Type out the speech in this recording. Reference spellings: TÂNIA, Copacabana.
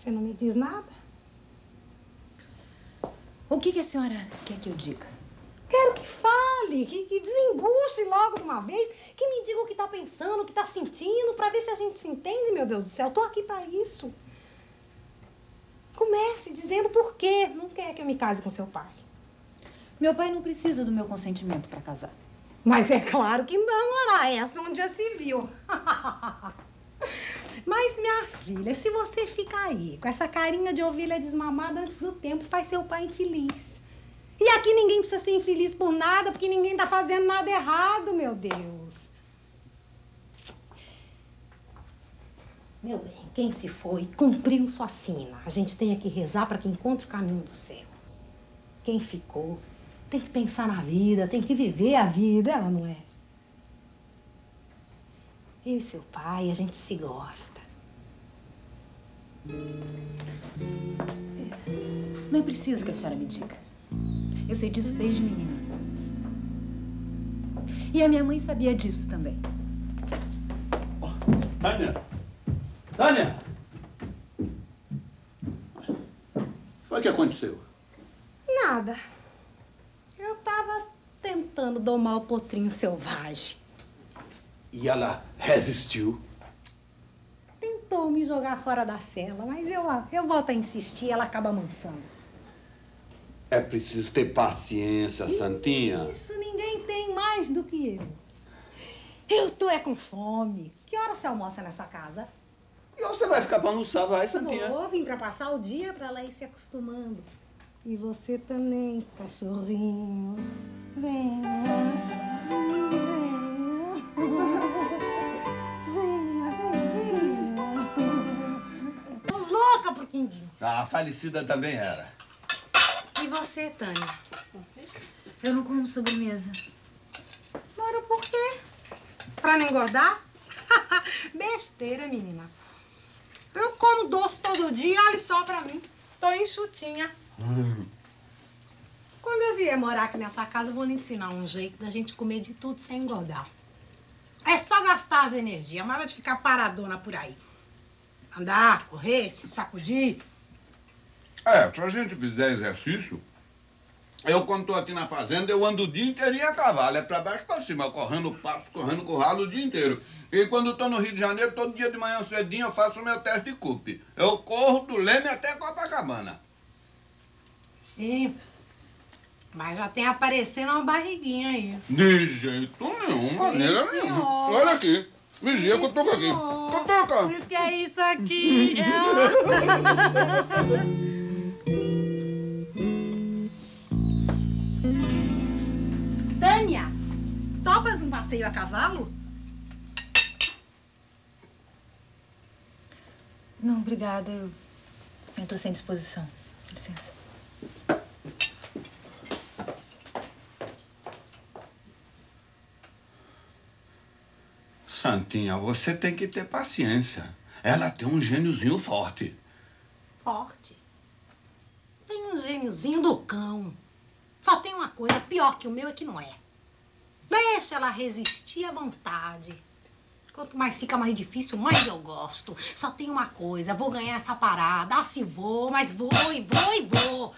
Você não me diz nada? O que que a senhora quer que eu diga? Quero que fale, que desembuche logo de uma vez, que me diga o que tá pensando, o que tá sentindo, pra ver se a gente se entende, meu Deus do céu. Eu tô aqui pra isso. Comece dizendo por quê não quer que eu me case com seu pai. Meu pai não precisa do meu consentimento pra casar. Mas é claro que não, ora, essa onde já se viu. Mas, minha filha, se você ficar aí com essa carinha de ovelha desmamada antes do tempo, faz seu pai infeliz. E aqui ninguém precisa ser infeliz por nada, porque ninguém tá fazendo nada errado, meu Deus. Meu bem, quem se foi, cumpriu sua sina. A gente tem que rezar para que encontre o caminho do céu. Quem ficou tem que pensar na vida, tem que viver a vida, ela não é? Eu e seu pai, a gente se gosta. Não é preciso que a senhora me diga. Eu sei disso desde menina. E a minha mãe sabia disso também. Oh, Tânia! Tânia! O que aconteceu? Nada. Eu tava tentando domar o potrinho selvagem. E ela resistiu? Tentou me jogar fora da cela, mas eu volto a insistir e ela acaba amansando. É preciso ter paciência, Santinha. Isso ninguém tem mais do que eu. Eu tô com fome. Que hora você almoça nessa casa? E você vai ficar pra almoçar, vai, Santinha? Eu vim pra passar o dia pra ela ir se acostumando. E você também, cachorrinho. Vem, Ah, a falecida também era. E você, Tânia? Eu não como sobremesa. Moro por quê? Pra não engordar? Besteira, menina. Eu como doce todo dia, olha só pra mim. Tô enxutinha. Quando eu vier morar aqui nessa casa, eu vou lhe ensinar um jeito da gente comer de tudo sem engordar. É só gastar as energias, mas vai de ficar paradona por aí. Andar, correr, se sacudir. É, se a gente fizer exercício, eu quando tô aqui na fazenda, eu ando o dia inteirinho a cavalo, é pra baixo e pra cima, correndo passo, correndo curralo o dia inteiro. E quando tô no Rio de Janeiro, todo dia de manhã cedinho eu faço o meu teste de Coupe. Eu corro do Leme até Copacabana. Sim, mas já tem aparecendo uma barriguinha aí. De jeito nenhum, maneira nenhuma. Olha aqui. Vigia que eu toco aqui. Toca! O que é isso aqui? Tânia, topas um passeio a cavalo? Não, obrigada. Eu tô sem disposição. Licença. Santinha, você tem que ter paciência. Ela tem um gêniozinho forte. Forte? Tem um gêniozinho do cão. Só tem uma coisa, pior que o meu é que não é. Deixa ela resistir à vontade. Quanto mais fica mais difícil, mais eu gosto. Só tem uma coisa, vou ganhar essa parada. Ah, se vou, mas vou e vou e vou.